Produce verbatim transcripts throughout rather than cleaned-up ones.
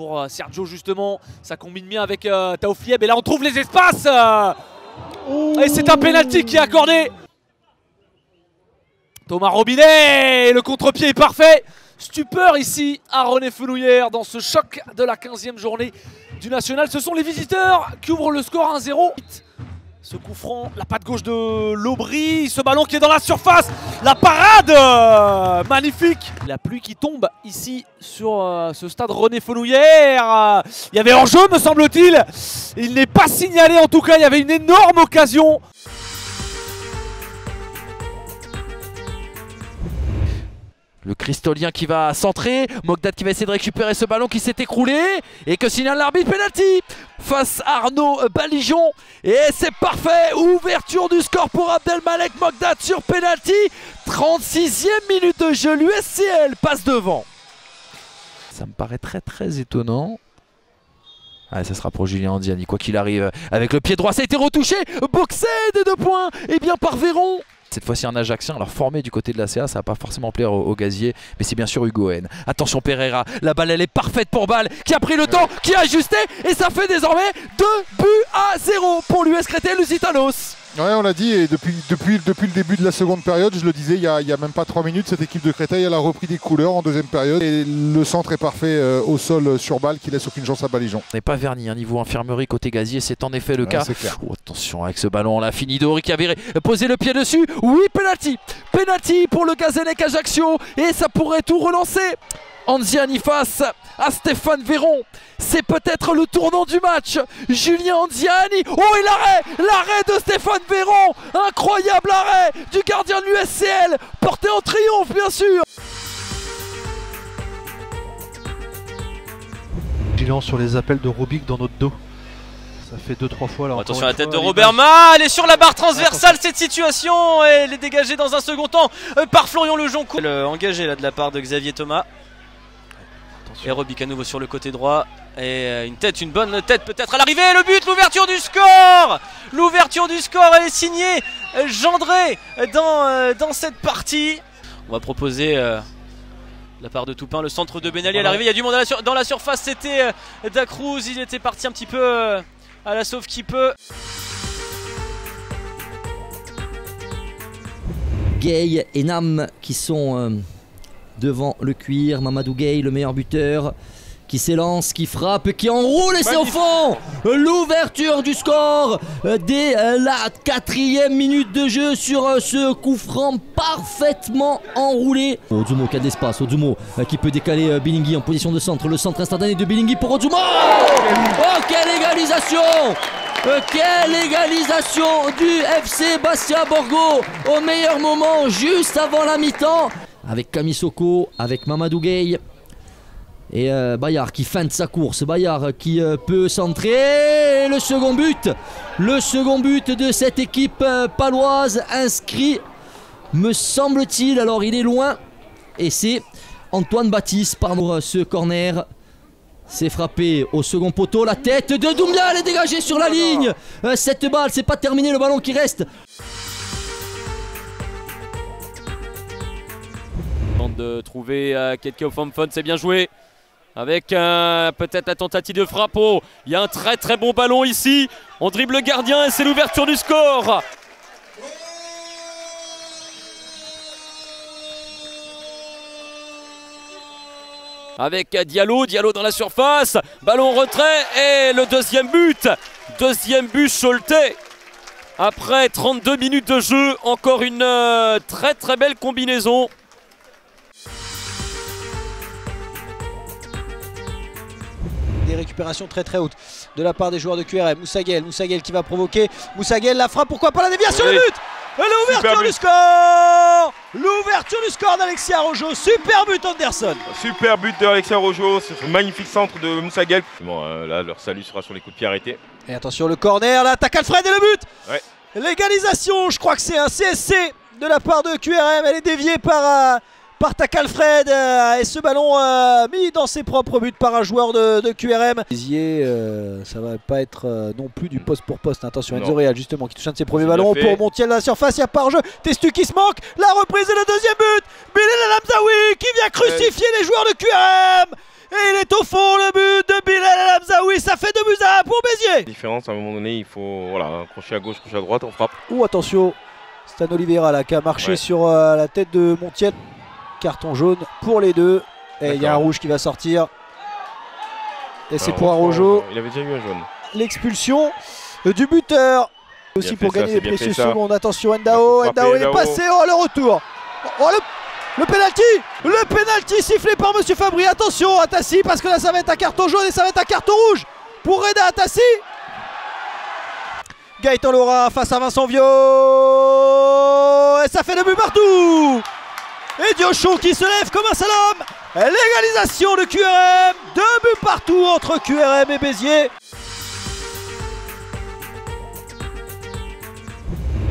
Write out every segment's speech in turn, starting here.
pour Sergio justement. Ça combine bien avec euh, Taoflieb et là on trouve les espaces. Oh. Et c'est un pénalty qui est accordé. Thomas Robinet, le contre-pied est parfait. Stupeur ici à René Fenouillère dans ce choc de la quinzième journée du National. Ce sont les visiteurs qui ouvrent le score un zéro. Ce coup franc, la patte gauche de l'Aubry, ce ballon qui est dans la surface, la parade euh, magnifique. La pluie qui tombe ici sur euh, ce stade René Fenouillère. Il y avait enjeu me semble-t-il. Il n'est pas signalé en tout cas, il y avait une énorme occasion. Le Cristolien qui va centrer, Mokdad qui va essayer de récupérer ce ballon qui s'est écroulé et que signale l'arbitre, penalty face à Arnaud Balijon et c'est parfait, ouverture du score pour Abdelmalek, Mokdad sur penalty, trente-sixième minute de jeu, l'U S C L passe devant. Ça me paraît très très étonnant. Ah, ça sera pour Julien Andiani, quoi qu'il arrive, avec le pied droit, ça a été retouché, boxé des deux points, et bien par Véron. Cette fois-ci un Ajaxien, alors formé du côté de la C A, ça va pas forcément plaire au, au gazier, mais c'est bien sûr Hugo N. Attention Pereira, la balle elle est parfaite pour Bale, qui a pris le temps, qui a ajusté, et ça fait désormais deux buts à zéro pour l'U S Créteil Lusitanos. Ouais, on l'a dit, et depuis, depuis, depuis le début de la seconde période, je le disais il y a, il y a même pas trois minutes, cette équipe de Créteil, elle a repris des couleurs en deuxième période, et le centre est parfait euh, au sol sur Bale, qui laisse aucune chance à Balijon. On n'est pas verni, hein, niveau infirmerie côté gazier, c'est en effet le ouais, cas. Oh, attention avec ce ballon, on l'a fini, Doric qui avait posé le pied dessus, oui, penalty, penalty pour le Gazélec Ajaccio, et ça pourrait tout relancer. Anziani face à Stéphane Véron, c'est peut-être le tournant du match, Julien Anziani, oh et l'arrêt, l'arrêt de Stéphane Véron, incroyable arrêt du gardien de l'U S C L, porté en triomphe bien sûr. Vigilant sur les appels de Rubic dans notre dos, ça fait deux trois fois là. Attention à la tête de Robert, elle est sur la barre transversale cette situation, et elle est dégagée dans un second temps par Florian Lejoncourt. Engagé là de la part de Xavier Thomas. Et Rubic à nouveau sur le côté droit. Et une tête, une bonne tête peut-être à l'arrivée. Le but, l'ouverture du score. L'ouverture du score, elle est signée Gendré dans, dans cette partie. On va proposer euh, la part de Toupin, le centre de Benali à l'arrivée. Il y a du monde à la sur dans la surface, c'était euh, Da Cruz. Il était parti un petit peu euh, à la sauve qui peut. Gueye et Nam qui sont... Euh... devant le cuir, Mamadou Gueye, le meilleur buteur, qui s'élance, qui frappe, qui enroule et c'est au fond. L'ouverture du score dès la quatrième minute de jeu sur ce coup franc parfaitement enroulé. Odzumo qui a de l'espace, Odzumo qui peut décaler Bilinghi en position de centre. Le centre instantané de Bilinghi pour Odzumo. Oh, quelle égalisation! Euh, quelle égalisation du F C Bastia Borgo au meilleur moment, juste avant la mi-temps. Avec Kamisoko, avec Mamadou Gueye et euh, Bayard qui feinte sa course. Bayard qui euh, peut centrer. Et le second but, le second but de cette équipe euh, paloise, inscrit, me semble-t-il. Alors il est loin et c'est Antoine Baptiste par ce corner. C'est frappé au second poteau, la tête de Doumbia, elle est dégagée sur la ligne. Cette balle, c'est pas terminé, le ballon qui reste. Tente de trouver quelqu'un au fond, c'est bien joué. Avec euh, peut-être la tentative de frappe. Oh, il y a un très très bon ballon ici. On dribble le gardien et c'est l'ouverture du score. Avec Diallo, Diallo dans la surface, ballon retrait et le deuxième but. Deuxième but Choletais. Après trente-deux minutes de jeu, encore une euh, très très belle combinaison. Des récupérations très très hautes de la part des joueurs de Q R M. Moussaguel, Moussaguel qui va provoquer. Moussaguel la frappe, pourquoi pas la déviation, oui. Le but. Et l'ouverture du score! L'ouverture du score d'Alexia Rojo, super but Anderson. Super but d'Alexia Rojo, ce magnifique centre de Moussaguel. Bon, euh, là, leur salut sera sur les coups de pied arrêtés. Et attention, le corner, l'attaque Alfred et le but. Ouais. L'égalisation, je crois que c'est un C S C de la part de Q R M. Elle est déviée par, euh, par Tac Alfred euh, et ce ballon euh, mis dans ses propres buts par un joueur de, de Q R M. Euh, ça va pas être euh, non plus du poste pour poste. Attention, Enzo Real justement qui touche un de ses premiers ballons pour Montiel à la surface. Il y a pas hors-jeu. Testu qui se manque. La reprise et le deuxième but. Bilal Al Amzaoui qui vient crucifier ouais. les joueurs de Q R M. Et il est au fond le but de ça fait deux buts à pour Béziers. Différence, à un moment donné, il faut voilà, crocher à gauche, crocher à droite, on frappe. Ou attention, Stan Oliveira là qui a marché ouais. sur euh, la tête de Montiel. Carton jaune pour les deux. Et il y a un rouge qui va sortir. Et c'est pour Arojo. Il avait déjà eu un jaune. L'expulsion du buteur. Aussi pour gagner les précieuses secondes. Attention, Ndao. Ndao est passé. Oh, le retour. Oh, le... Le pénalty, le pénalty sifflé par Monsieur Fabry. Attention Atassi, parce que là ça va être un carton jaune et ça va être un carton rouge pour Reda Atassi. Gaëtan Laura face à Vincent Viau. Et ça fait deux buts partout. Et Diochon qui se lève comme un slalom. L'égalisation de Q R M. Deux buts partout entre Q R M et Béziers.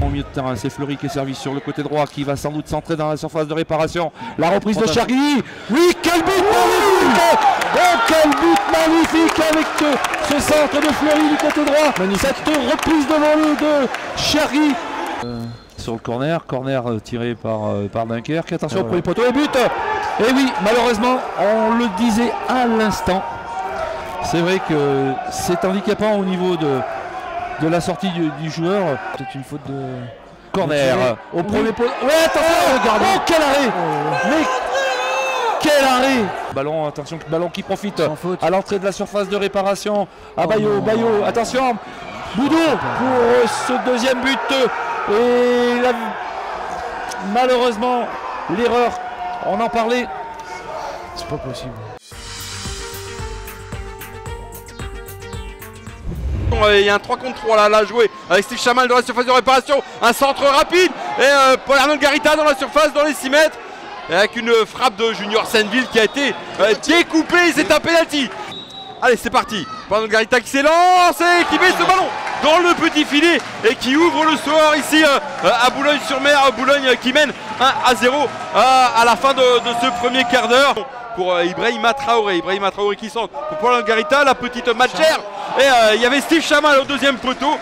Au milieu de terrain, c'est Fleury qui est servi sur le côté droit, qui va sans doute s'entrer dans la surface de réparation. La reprise de Chary. Oui, quel but magnifique! Oh, quel but magnifique avec ce centre de Fleury du côté droit. Magnifique. Cette reprise devant le de Chary. Euh, sur le corner, corner tiré par, euh, par Dunkerque. Attention au premier poteau et but. Et oui, malheureusement, on le disait à l'instant. C'est vrai que c'est handicapant au niveau de... de la sortie du, du joueur. Peut-être une faute de corner de au premier poteau. Ouais, attention, oh, regardez. Oh, quel arrêt, oh, mais quel arrêt. Ballon, attention, ballon qui profite à l'entrée de la surface de réparation à Bayot, oh, Bayot, attention. Boudou pour ce deuxième but. Et la... malheureusement, l'erreur, on en parlait. C'est pas possible. Il y a un trois contre trois là, là joué avec Steve Chamal dans la surface de réparation. Un centre rapide et euh, Paul-Arnaud Garita dans la surface, dans les six mètres. Et avec une euh, frappe de Junior Senville qui a été euh, découpée. C'est un penalty. Allez, c'est parti. Paul-Arnaud Garita qui s'élance et qui met ce ballon dans le petit filet et qui ouvre le score ici euh, à Boulogne-sur-Mer. Boulogne qui mène un à zéro à, à la fin de, de ce premier quart d'heure. Pour euh, Ibrahima Traoré. Ibrahima Traoré qui centre pour Paul-Arnaud Garita. La petite matchère. Et il euh, y avait Steve Chamal au deuxième poteau.